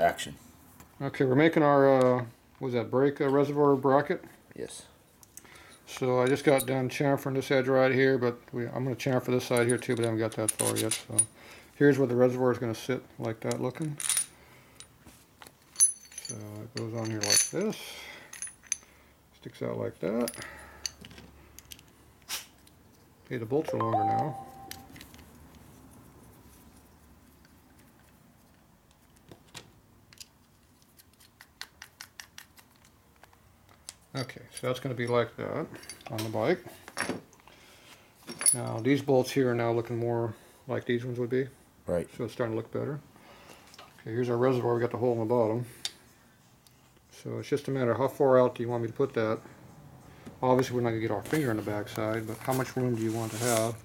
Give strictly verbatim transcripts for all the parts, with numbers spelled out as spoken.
Action. Okay, we're making our, uh, what was that, brake uh, reservoir bracket? Yes. So I just got done chamfering this edge right here, but we, I'm going to chamfer this side here too, but I haven't got that far yet. So here's where the reservoir is going to sit, like that looking. So it goes on here like this. Sticks out like that. Hey, the bolts are longer now. Okay, so that's going to be like that on the bike. Now these bolts here are now looking more like these ones would be. Right. So it's starting to look better. Okay, here's our reservoir. We got the hole in the bottom. So it's just a matter of how far out do you want me to put that. Obviously we're not going to get our finger on the back side, but how much room do you want to have?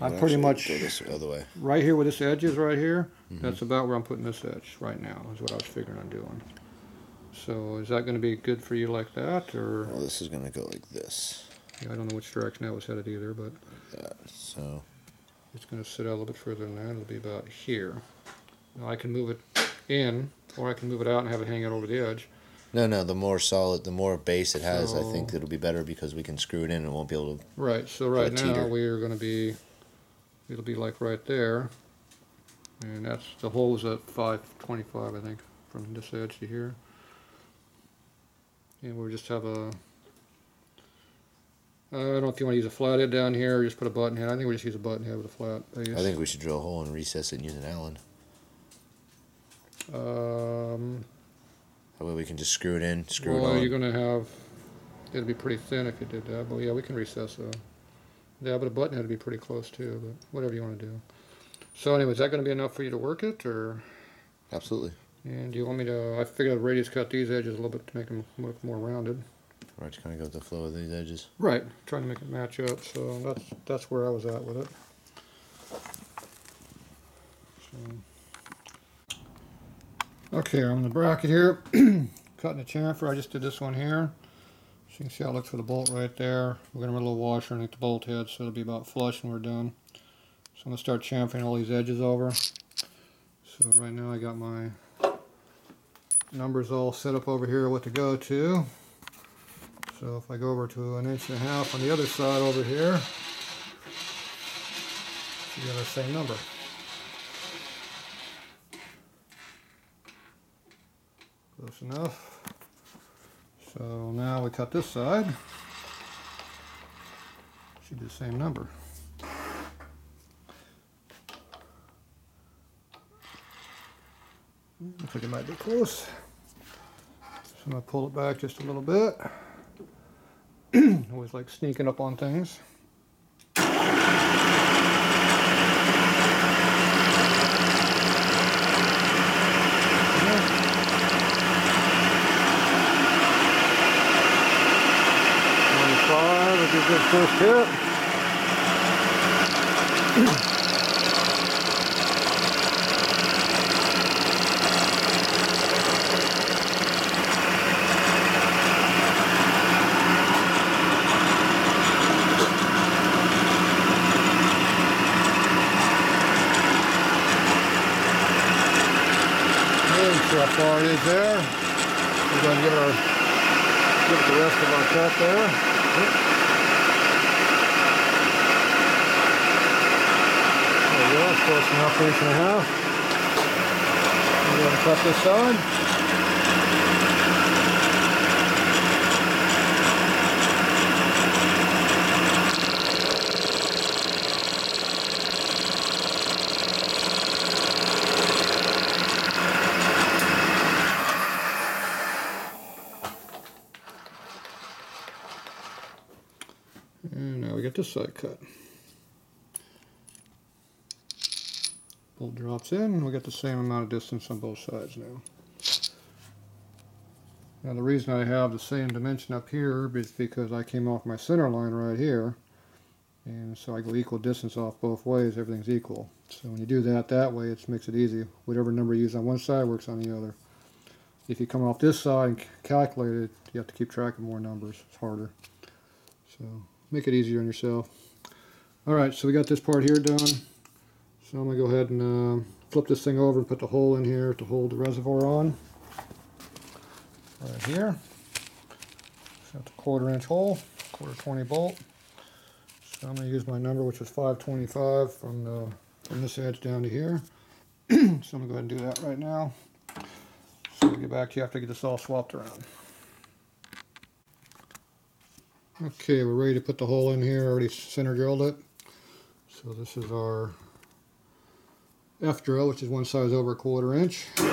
Well, I pretty much, this other way. Right here where this edge is right here, mm-hmm. That's about where I'm putting this edge right now is what I was figuring on doing. So is that going to be good for you like that, or? Well, this is going to go like this. Yeah, I don't know which direction that was headed either, but. Like that, so. It's going to sit out a little bit further than that. It'll be about here. Now I can move it in, or I can move it out and have it hang out over the edge. No, no. The more solid, the more base it has, so, I think it'll be better because we can screw it in and it won't be able to. Right. So right now we are going to be. It'll be like right there, and that's the hole is at five twenty-five, I think, from this edge to here. And we'll just have a, I don't know if you want to use a flathead down here or just put a button head. I think we'll just use a button head with a flat base. I think we should drill a hole and recess it and use an Allen. Um, that way we can just screw it in, screw well, it on. Well, you're going to have, it'll be pretty thin if you did that, but yeah, we can recess though. Yeah, but a button head would be pretty close too, but whatever you want to do. So anyway, is that going to be enough for you to work it, or? Absolutely. And do you want me to, I figured I'd radius cut these edges a little bit to make them look more rounded. Right, to kind of go with the flow of these edges. Right, trying to make it match up, so that's, that's where I was at with it. So. Okay, on the bracket here, cutting the chamfer, I just did this one here. So you can see how it looks for the bolt right there. We're going to run a little washer underneath the bolt head, so it'll be about flush when we're done. So I'm going to start chamfering all these edges over. So right now I got my numbers all set up over here what to go to. So if I go over to an inch and a half on the other side over here, you got the same number. Close enough. So now we cut this side. Should be the same number. Looks like it might be close. So I'm going to pull it back just a little bit. Always like sneaking up on things. twenty-five would be a good first hit. Far it is there. We're going to give it, our, give it the rest of our cut there. There we go, it's close enough for an inch and a half. We're going to cut this side. This side cut. Bolt drops in, and we get the same amount of distance on both sides now. Now the reason I have the same dimension up here is because I came off my center line right here, and so I go equal distance off both ways, everything's equal. So when you do that that way, it makes it easy. Whatever number you use on one side works on the other. If you come off this side and calculate it, you have to keep track of more numbers. It's harder. So. Make it easier on yourself. All right, so we got this part here done. So I'm gonna go ahead and uh, flip this thing over and put the hole in here to hold the reservoir on. Right here. So it's a quarter inch hole, quarter twenty bolt. So I'm going to use my number, which is five twenty-five from, the, from this edge down to here. So I'm going to go ahead and do that right now. So to get back to you after I get this all swapped around. Okay, we're ready to put the hole in here. I already center drilled it. So this is our F drill, which is one size over a quarter inch. There's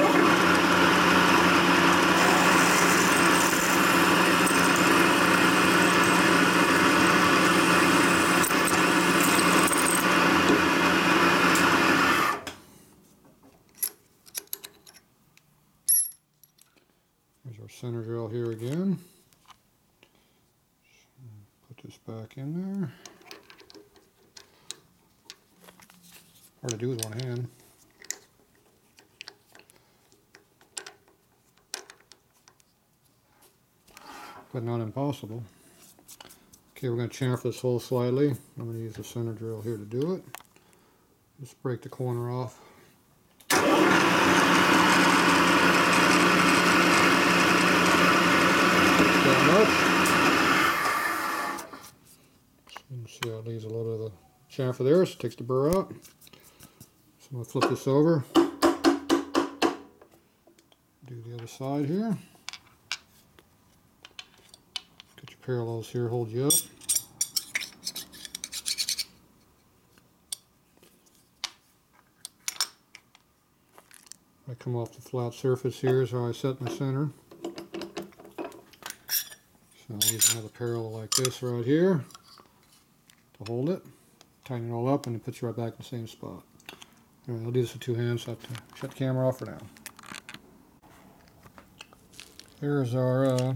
our center drill here again. Put this back in there. Hard to do with one hand. But not impossible. Okay, we're going to chamfer this hole slightly. I'm going to use the center drill here to do it. Just break the corner off. That much. So you can see how it leaves a little bit of the chamfer there, so it takes the burr out. So I'm going to flip this over, do the other side here, get your parallels here, hold you up. I come off the flat surface here is how I set my center. So I'll use another parallel like this right here to hold it, tighten it all up, and it puts you right back in the same spot. Alright, I'll do this with two hands, so I have to shut the camera off for now. Here's our uh,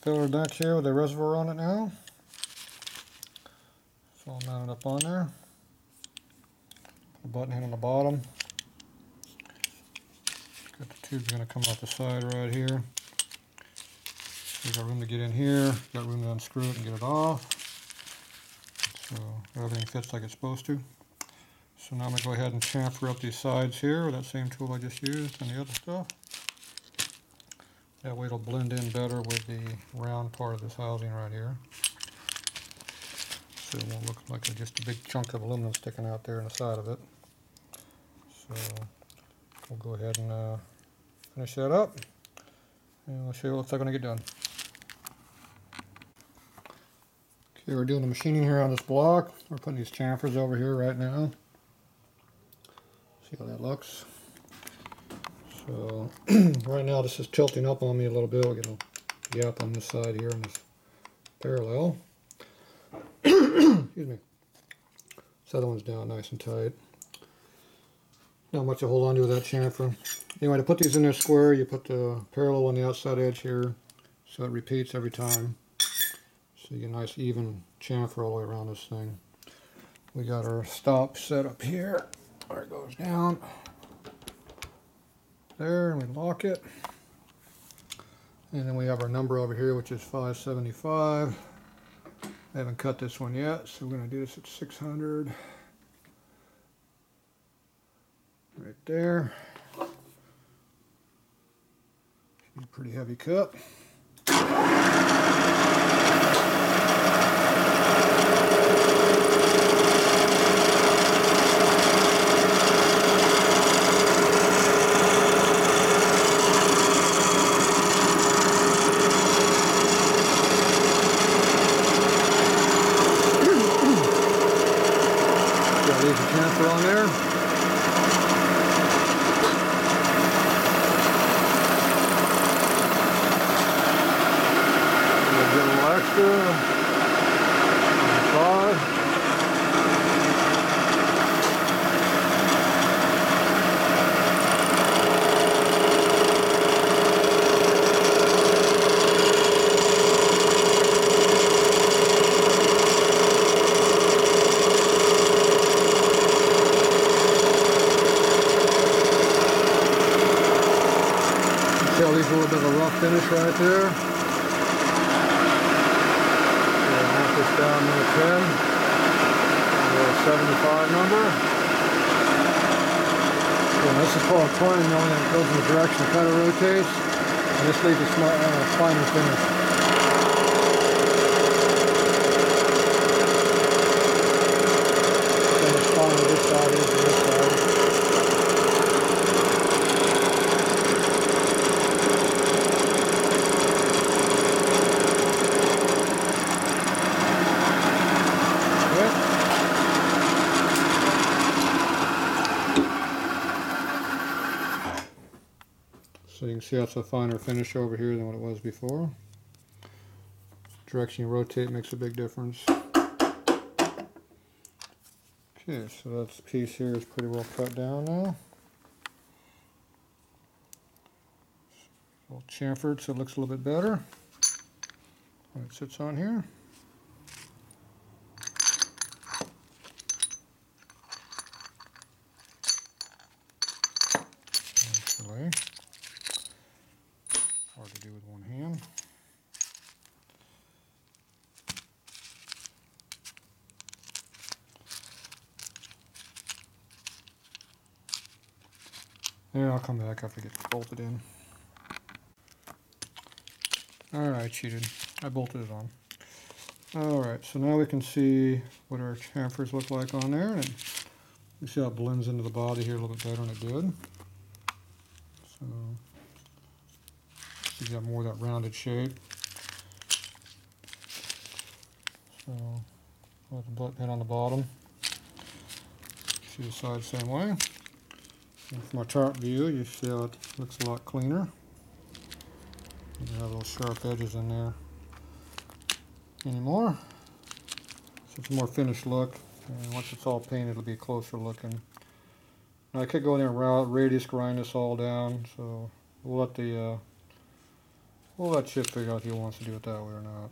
filler duct here with a reservoir on it now. It's all mounted up on there. Put a button head on the bottom. Got the tube's going to come off the side right here. We've got room to get in here, got room to unscrew it and get it off. So everything fits like it's supposed to. So now I'm going to go ahead and chamfer up these sides here with that same tool I just used and the other stuff. That way it'll blend in better with the round part of this housing right here. So it won't look like just a big chunk of aluminum sticking out there on the side of it. So we'll go ahead and uh, finish that up. And I'll show you what it looks like when I get done. Okay, we're doing the machining here on this block. We're putting these chamfers over here right now. See how that looks. So right now this is tilting up on me a little bit. We'll get a gap on this side here in this parallel. Excuse me. This other one's down nice and tight. Not much to hold on to with that chamfer. Anyway, to put these in there square, you put the parallel on the outside edge here, so it repeats every time. So you get a nice even chamfer all the way around this thing. We got our stop set up here. There it goes down there, and we lock it. And then we have our number over here, which is five seventy-five. I haven't cut this one yet, so we're going to do this at six hundred. Right there. Should be a pretty heavy cut. Finish right there. Knock this down to ten. A seventy-five number. again. This is called twine milling, and it goes in the direction it kind of rotates, and this leaves a small, uh, finer finish. So you can see that's a finer finish over here than what it was before. Direction you rotate makes a big difference. Okay, so that piece here is pretty well cut down now. A little chamfered, so it looks a little bit better when it sits on here. Actually, hard to do with one hand. There, I'll come back after it gets bolted in. Alright, I cheated. I bolted it on. Alright, so now we can see what our chamfers look like on there. And you see how it blends into the body here a little bit better than it did. So you got more of that rounded shape. So I'll put the butt pin on the bottom. See the side same way. And from our top view, you see how it looks a lot cleaner. You don't have those sharp edges in there anymore. So it's a more finished look. And once it's all painted, it'll be a closer looking. Now I could go in there and route, radius grind this all down. So we'll let the uh, We'll let Chip figure out if he wants to do it that way or not.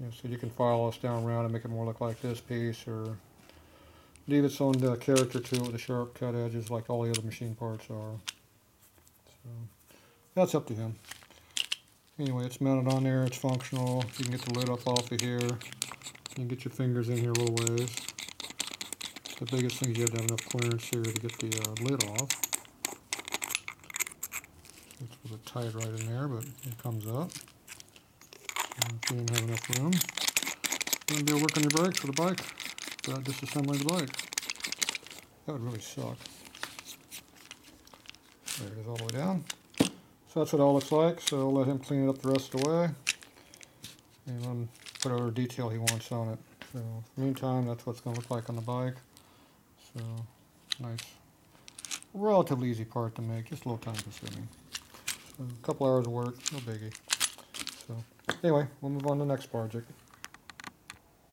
You know, so you can file this down around and make it more look like this piece, or leave its own uh, character to it with the sharp cut edges like all the other machine parts are. So that's up to him. Anyway, it's mounted on there, it's functional. You can get the lid up off of here. You can get your fingers in here a little ways. The biggest thing is you have to have enough clearance here to get the uh, lid off. It's a little bit tight right in there, but it comes up. And if you didn't have enough room, you're going to be able to work on your brakes with a bike without disassembling the bike. That would really suck. There it is all the way down. So that's what it all looks like. So I'll let him clean it up the rest of the way. And let him put whatever detail he wants on it. So in the meantime, that's what it's going to look like on the bike. So nice. Relatively easy part to make, just a little time consuming. A couple hours of work, no biggie. So, anyway, we'll move on to the next project.